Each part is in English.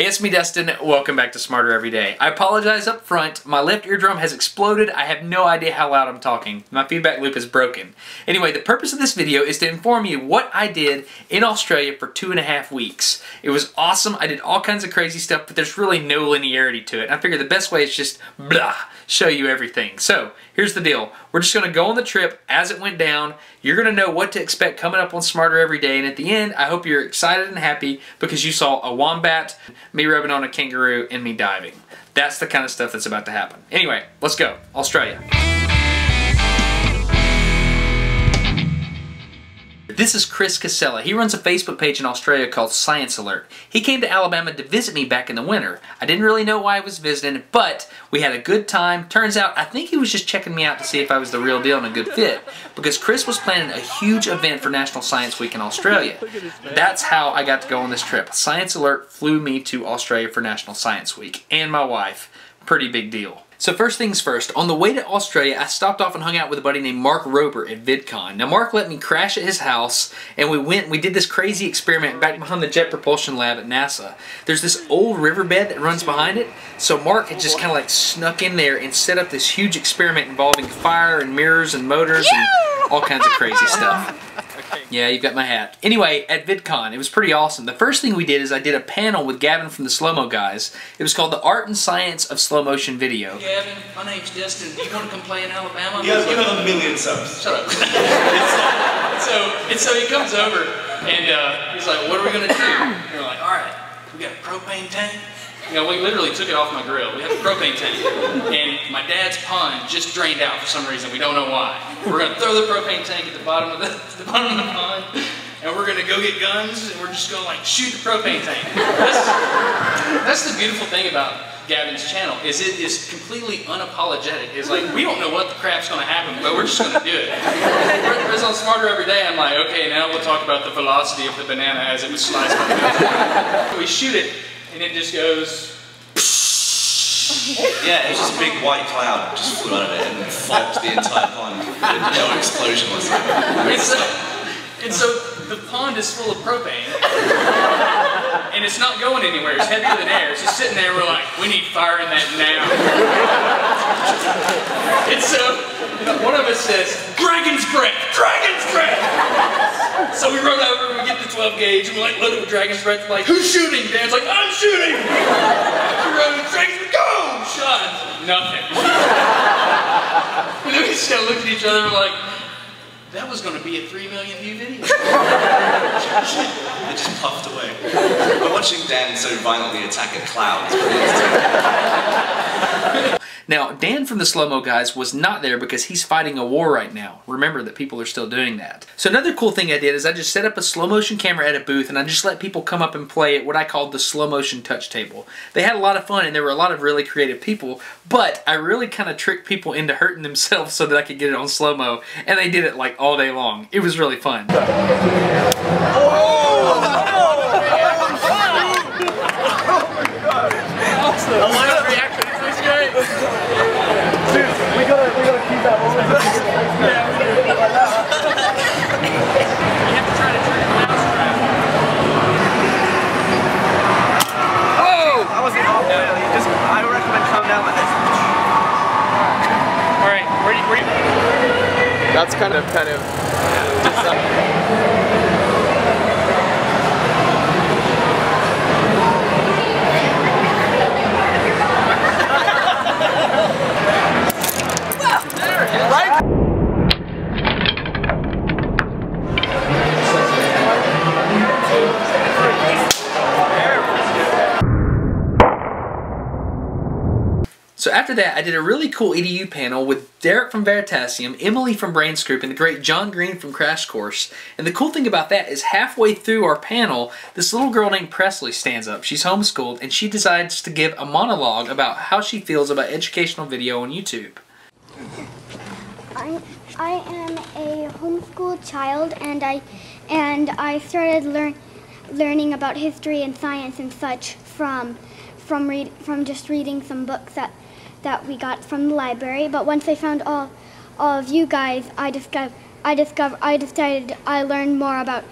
Hey, it's me, Destin. Welcome back to Smarter Every Day. I apologize up front. My left eardrum has exploded. I have no idea how loud I'm talking. My feedback loop is broken. Anyway, the purpose of this video is to inform you what I did in Australia for 2.5 weeks. It was awesome. I did all kinds of crazy stuff, but there's really no linearity to it. I figure the best way is just blah, show you everything. So here's the deal. We're just going to go on the trip as it went down. You're going to know what to expect coming up on Smarter Every Day. And at the end, I hope you're excited and happy because you saw a wombat, me rubbing on a kangaroo, and me diving. That's the kind of stuff that's about to happen. Anyway, let's go. Australia. This is Chris Casella. He runs a Facebook page in Australia called Science Alert. He came to Alabama to visit me back in the winter. I didn't really know why I was visiting, but we had a good time. Turns out, I think he was just checking me out to see if I was the real deal and a good fit, because Chris was planning a huge event for National Science Week in Australia. That's how I got to go on this trip. Science Alert flew me to Australia for National Science Week, and my wife. Pretty big deal. So first things first, on the way to Australia, I stopped off and hung out with a buddy named Mark Rober at VidCon. Now Mark let me crash at his house, and we went and we did this crazy experiment back behind the Jet Propulsion Lab at NASA. There's this old riverbed that runs behind it, so Mark had just kind of like snuck in there and set up this huge experiment involving fire and mirrors and motors and all kinds of crazy stuff. Yeah, you've got my hat. Anyway, at VidCon, it was pretty awesome. The first thing we did is I did a panel with Gavin from the Slow Mo Guys. It was called The Art and Science of Slow Motion Video. Gavin, my name's Destin. Do you want to come play in Alabama? Yeah, you have a million subs. Shut up. and so he comes over, and he's like, what are we going to do? And we're like, all right, we got a propane tank. You know, we literally took it off my grill. We had a propane tank, and my dad's pond just drained out for some reason. We don't know why. We're gonna throw the propane tank at the bottom of the bottom of the pond, and we're gonna go get guns, and we're just gonna like shoot the propane tank. That's the beautiful thing about Gavin's channel is it is completely unapologetic. It's like, we don't know what the crap's gonna happen, but we're just gonna do it. Whereas on Smarter Every Day, I'm like, okay, now we'll talk about the velocity of the banana as it was sliced by the banana. We shoot it. And it just goes. Yeah, it was just a big white cloud just flew out of it and flopped the entire pond. No explosion was like and so the pond is full of propane. And it's not going anywhere. It's heavier than air. It's just sitting there. We're like, we need fire in that now. And so one of us says, "Dragon's breath! Dragon's breath!" So we run over, we get the 12 gauge, and we're like, loaded with Dragon's Breath. I'm like, who's shooting? Dan's like, I'm shooting! We run over, Dragon's go! Shot! Nothing. And then we just looked at each other and we're like, that was going to be a 3 million view video. It just puffed away. But watching Dan so violently attack a cloud. Now, Dan from the Slow Mo Guys was not there because he's fighting a war right now. Remember that people are still doing that. So another cool thing I did is I just set up a slow motion camera at a booth and I just let people come up and play at what I called the slow motion touch table. They had a lot of fun and there were a lot of really creative people, but I really kind of tricked people into hurting themselves so that I could get it on slow mo, and they did it like all day long. It was really fun. Oh! That's kind of right? So after that, I did a really cool EDU panel with Derek from Veritasium, Emily from Brain Scoop, and the great John Green from Crash Course. And the cool thing about that is halfway through our panel, this little girl named Presley stands up. She's homeschooled, and she decides to give a monologue about how she feels about educational video on YouTube. I am a homeschooled child, and I started learning about history and science and such from just reading some books that we got from the library. But once I found all of you guys, I decided I learned more about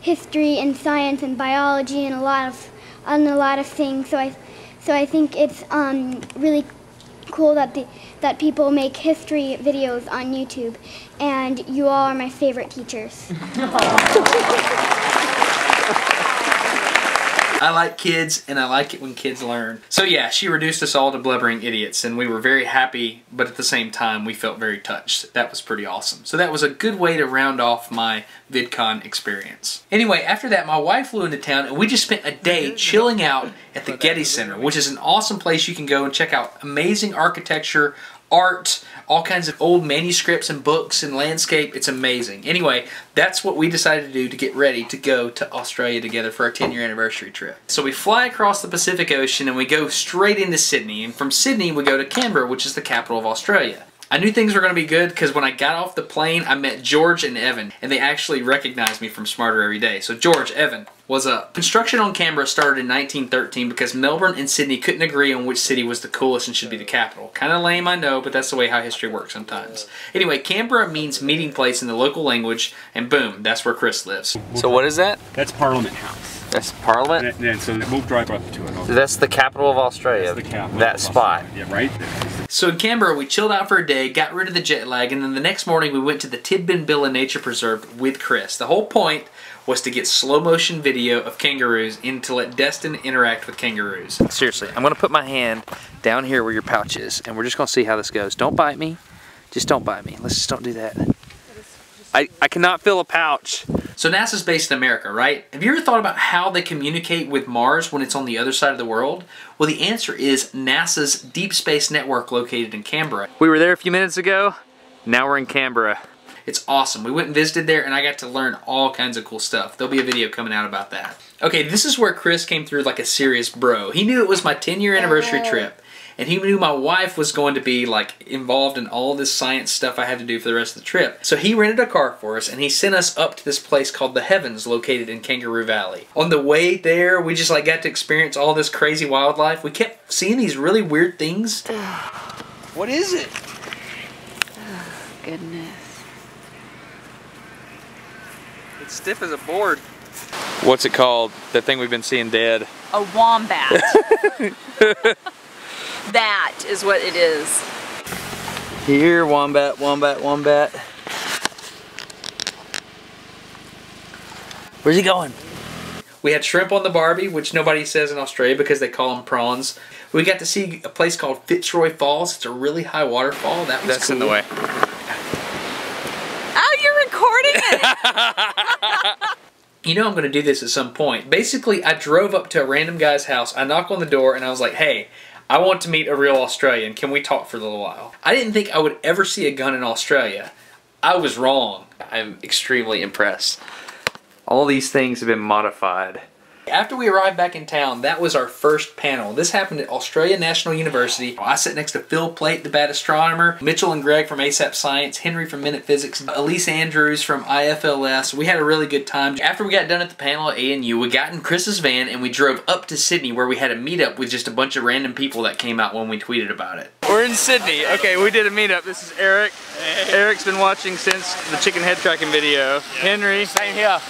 history and science and biology and a lot of on a lot of things. So I think it's really cool that that people make history videos on YouTube, and you all are my favorite teachers. I like kids, and I like it when kids learn. So yeah, she reduced us all to blubbering idiots, and we were very happy, but at the same time, we felt very touched. That was pretty awesome. So that was a good way to round off my VidCon experience. Anyway, after that, my wife flew into town, and we just spent a day chilling out at the Getty Center, which is an awesome place you can go and check out amazing architecture, art, all kinds of old manuscripts and books and landscape. It's amazing. Anyway, that's what we decided to do to get ready to go to Australia together for our 10-year anniversary trip. So we fly across the Pacific Ocean and we go straight into Sydney, and from Sydney we go to Canberra, which is the capital of Australia. I knew things were going to be good because when I got off the plane, I met George and Evan, and they actually recognized me from Smarter Every Day. So George, Evan, was up. Construction on Canberra started in 1913 because Melbourne and Sydney couldn't agree on which city was the coolest and should be the capital. Kind of lame, I know, but that's the way how history works sometimes. Anyway, Canberra means meeting place in the local language, and boom, that's where Chris lives. So what is that? That's Parliament House. That's Parliament? Yeah, so we'll drive up to it. That's the capital of Australia. That's the capital. That spot. Yeah, right? So in Canberra, we chilled out for a day, got rid of the jet lag, and then the next morning we went to the Tidbinbilla Nature Preserve with Chris. The whole point was to get slow motion video of kangaroos and to let Destin interact with kangaroos. Seriously, I'm gonna put my hand down here where your pouch is, and we're just gonna see how this goes. Don't bite me, just don't bite me. Let's just don't do that. I cannot feel a pouch. So NASA's based in America, right? Have you ever thought about how they communicate with Mars when it's on the other side of the world? Well, the answer is NASA's Deep Space Network, located in Canberra. We were there a few minutes ago, now we're in Canberra. It's awesome. We went and visited there, and I got to learn all kinds of cool stuff. There'll be a video coming out about that. Okay, this is where Chris came through like a serious bro. He knew it was my 10-year anniversary trip, and he knew my wife was going to be like involved in all this science stuff I had to do for the rest of the trip. So he rented a car for us, and he sent us up to this place called The Heavens, located in Kangaroo Valley. On the way there, we just like got to experience all this crazy wildlife. We kept seeing these really weird things. What is it? Oh, goodness. It's stiff as a board. What's it called? That thing we've been seeing dead. A wombat. That is what it is. Here, wombat, wombat, wombat. Where's he going? We had shrimp on the barbie, which nobody says in Australia because they call them prawns. We got to see a place called Fitzroy Falls. It's a really high waterfall. That's cool. In the way. Oh, you're recording it! You know I'm gonna do this at some point. Basically, I drove up to a random guy's house, I knock on the door, and I was like, hey, I want to meet a real Australian. Can we talk for a little while? I didn't think I would ever see a gun in Australia. I was wrong. I'm extremely impressed. All these things have been modified. After we arrived back in town, that was our first panel. This happened at Australia National University. I sat next to Phil Plait, the bad astronomer, Mitchell and Greg from ASAP Science, Henry from Minute Physics, Elise Andrews from IFLS. We had a really good time. After we got done at the panel at ANU, we got in Chris's van and we drove up to Sydney, where we had a meetup with just a bunch of random people that came out when we tweeted about it. We're in Sydney. Okay, we did a meetup. This is Eric. Hey. Eric's been watching since the chicken head tracking video. Yeah. Henry. Same here.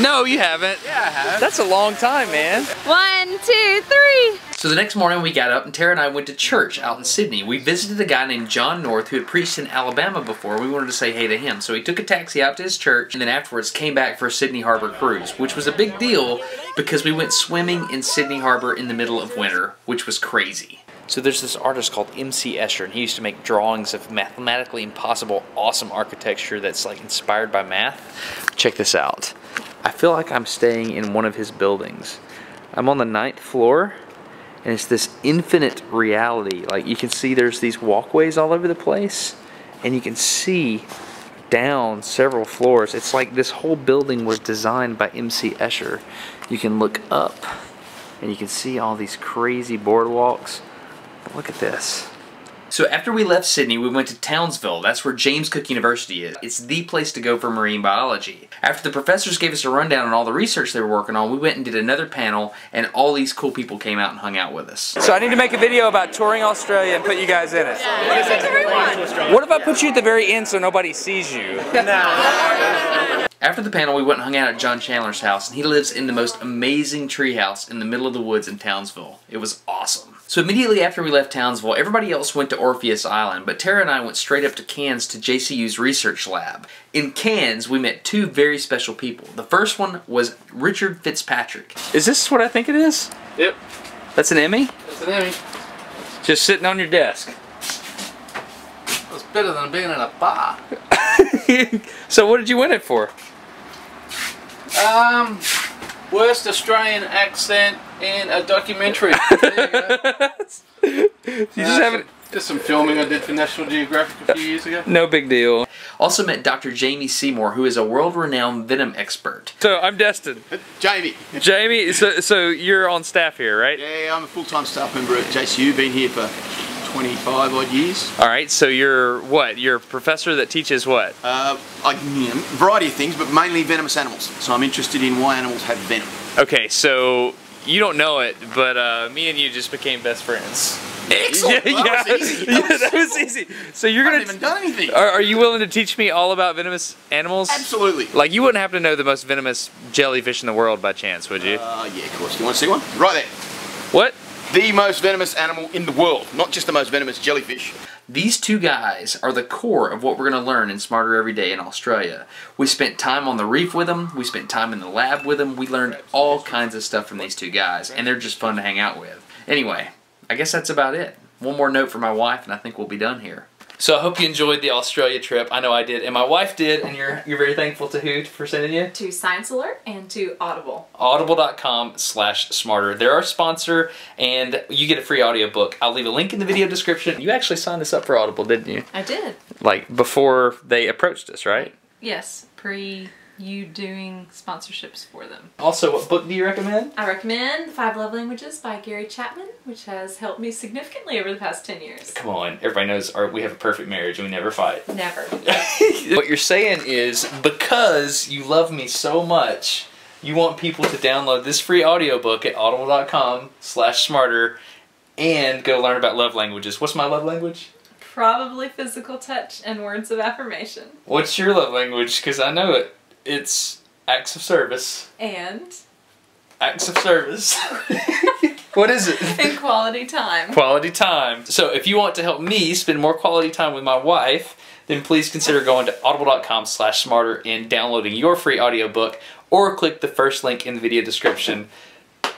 No, you haven't. Yeah, I have. That's a long time, man. 1, 2, 3. So the next morning we got up, and Tara and I went to church out in Sydney. We visited a guy named John North who had preached in Alabama before. We wanted to say hey to him. So he took a taxi out to his church, and then afterwards came back for a Sydney Harbor cruise, which was a big deal because we went swimming in Sydney Harbor in the middle of winter, which was crazy. So there's this artist called M.C. Escher, and he used to make drawings of mathematically impossible, awesome architecture that's like inspired by math. Check this out. I feel like I'm staying in one of his buildings. I'm on the 9th floor, and it's this infinite reality. Like, you can see there's these walkways all over the place, and you can see down several floors. It's like this whole building was designed by M.C. Escher. You can look up, and you can see all these crazy boardwalks. Look at this. So after we left Sydney, we went to Townsville. That's where James Cook University is. It's the place to go for marine biology. After the professors gave us a rundown on all the research they were working on, we went and did another panel, and all these cool people came out and hung out with us. So I need to make a video about touring Australia and put you guys in it. Yeah. What if I put you at the very end so nobody sees you? No. After the panel, we went and hung out at John Chandler's house, and he lives in the most amazing treehouse in the middle of the woods in Townsville. It was awesome. So immediately after we left Townsville, everybody else went to Orpheus Island, but Tara and I went straight up to Cairns to JCU's research lab. In Cairns, we met two very special people. The first one was Richard Fitzpatrick. Is this what I think it is? Yep. That's an Emmy? That's an Emmy. Just sitting on your desk. That's better than being in a bar. So what did you win it for? Worst Australian accent in a documentary. There you go. You just haven't... Just some filming I did for National Geographic a few years ago. No big deal. Also met Dr. Jamie Seymour, who is a world-renowned venom expert. So, I'm Destin. Jamie. Jamie, so you're on staff here, right? Yeah, I'm a full-time staff member at JCU, been here for 25 odd years. Alright, so you're what? You're a professor that teaches what? A variety of things, but mainly venomous animals. So I'm interested in why animals have venom. Okay, so you don't know it, but me and you just became best friends. Excellent! Yeah, well, that was easy. That was easy. So you're gonna. I haven't even done anything. Are you willing to teach me all about venomous animals? Absolutely. Like, you wouldn't have to know the most venomous jellyfish in the world by chance, would you? Yeah, of course. You want to see one? Right there. What? The most venomous animal in the world, not just the most venomous jellyfish. These two guys are the core of what we're going to learn in Smarter Every Day in Australia. We spent time on the reef with them, we spent time in the lab with them, we learned all kinds of stuff from these two guys, and they're just fun to hang out with. Anyway, I guess that's about it. One more note for my wife and I think we'll be done here. So I hope you enjoyed the Australia trip. I know I did, and my wife did, and you're very thankful to who for sending you? To Science Alert and to Audible. Audible.com/smarter. They're our sponsor, and you get a free audiobook. I'll leave a link in the video description. You actually signed us up for Audible, didn't you? I did. Like, before they approached us, right? Yes, pre you doing sponsorships for them. Also, what book do you recommend? I recommend 5 Love Languages by Gary Chapman, which has helped me significantly over the past 10 years. Come on, everybody knows we have a perfect marriage and we never fight. Never. What you're saying is, because you love me so much, you want people to download this free audiobook at audible.com/smarter and go learn about love languages. What's my love language? Probably physical touch and words of affirmation. What's your love language? Because I know it. It's acts of service. And? Acts of service. What is it? And quality time. Quality time. So if you want to help me spend more quality time with my wife, then please consider going to audible.com/smarter and downloading your free audiobook, or click the first link in the video description.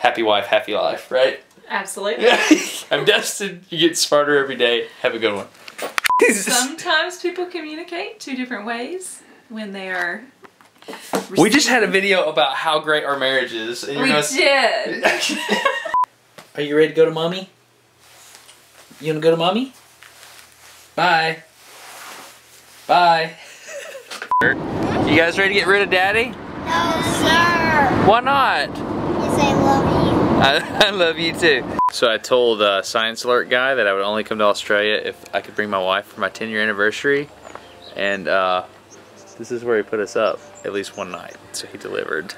Happy wife, happy life, right? Absolutely. I'm Destin. You get smarter every day. Have a good one. Sometimes people communicate two different ways when they are... We just had a video about how great our marriage is. And we did. Are you ready to go to mommy? You want to go to mommy? Bye. Bye. You guys ready to get rid of daddy? No, sir. Why not? Because I love you. I love you too. So I told the Science Alert guy that I would only come to Australia if I could bring my wife for my 10-year anniversary. And this is where he put us up, at least one night, so he delivered.